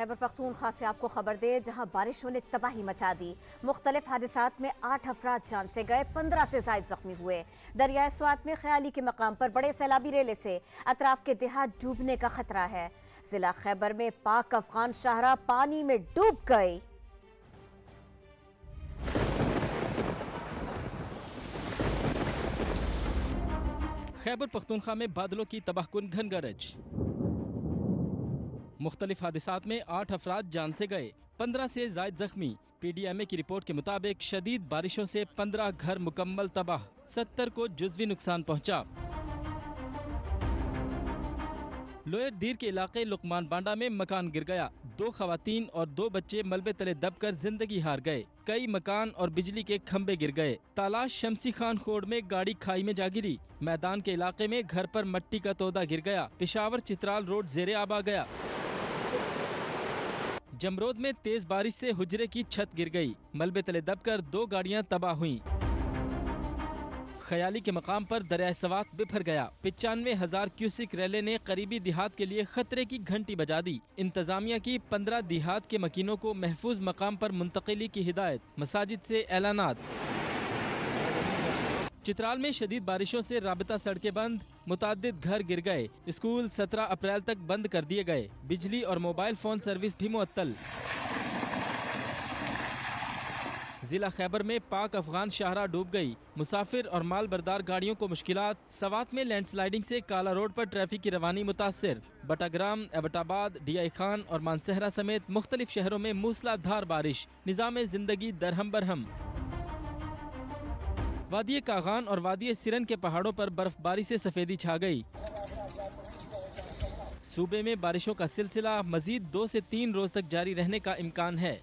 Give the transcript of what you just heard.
खैबर पख्तूनख्वा से आपको खबर दे, जहां बारिशों ने तबाही मचा दी। मुख्तलिफ हादसात में 8 अफराद जान से गए, 15 से जायद जख्मी हुए। दरियाए स्वात में ख्याली के मकाम पर बड़े सैलाबी रेले से अतराफ के देहात डूबने का खतरा है। जिला खैबर में पाक अफगान शाहरा पानी में डूब गई। खैबर पख्तूनख्वा में बादलों की तबाहकुन घन गरज। मुख्तलिफ हादसात में 8 अफराद जान से गए, 15 से जायद जख्मी। PDMA की रिपोर्ट के मुताबिक शदीद बारिशों से 15 घर मुकम्मल तबाह, 70 को जुज़वी नुकसान पहुंचा। लोयर दीर के इलाके लुकमान बांडा में मकान गिर गया। 2 खवातीन और 2 बच्चे मलबे तले दबकर जिंदगी हार गए। कई मकान और बिजली के खंबे गिर गए। तालाश शमसी खान खोड़ में गाड़ी खाई में जा गिरी। मैदान के इलाके में घर पर मट्टी का तोदा गिर गया। पेशावर चित्राल रोड जेरे आब आ गया। जमरोद में तेज बारिश से हुजरे की छत गिर गई। मलबे तले दबकर 2 गाड़ियां तबाह हुई। ख्याली के मकाम पर दरिया सवात बिफर गया। 95,000 क्यूसिक रेले ने करीबी देहात के लिए खतरे की घंटी बजा दी। इंतजामिया की 15 देहात के मकीनों को महफूज मकाम पर मुंतकिली की हिदायत, मसाजिद से ऐलानात। चित्राल में शदीद बारिशों से राबता सड़कें बंद, मुतादिद घर गिर गए। स्कूल 17 अप्रैल तक बंद कर दिए गए। बिजली और मोबाइल फोन सर्विस भी मुअत्तल। जिला खैबर में पाक अफगान शाहरा डूब गई। मुसाफिर और माल बरदार गाड़ियों को मुश्किलात। सवात में लैंडस्लाइडिंग से काला रोड पर ट्रैफिक की रवानी मुतासर। बटाग्राम, एबटाबाद, DI खान और मानसहरा समेत मुख्तलिफ शहरों में मूसलाधार बारिश। निज़ाम जिंदगी दरहम बरहम। वादिय कागान और वादिय सिरन के पहाड़ों पर बर्फबारी से सफेदी छा गई। सूबे में बारिशों का सिलसिला मजीद 2 से 3 रोज तक जारी रहने का इम्कान है।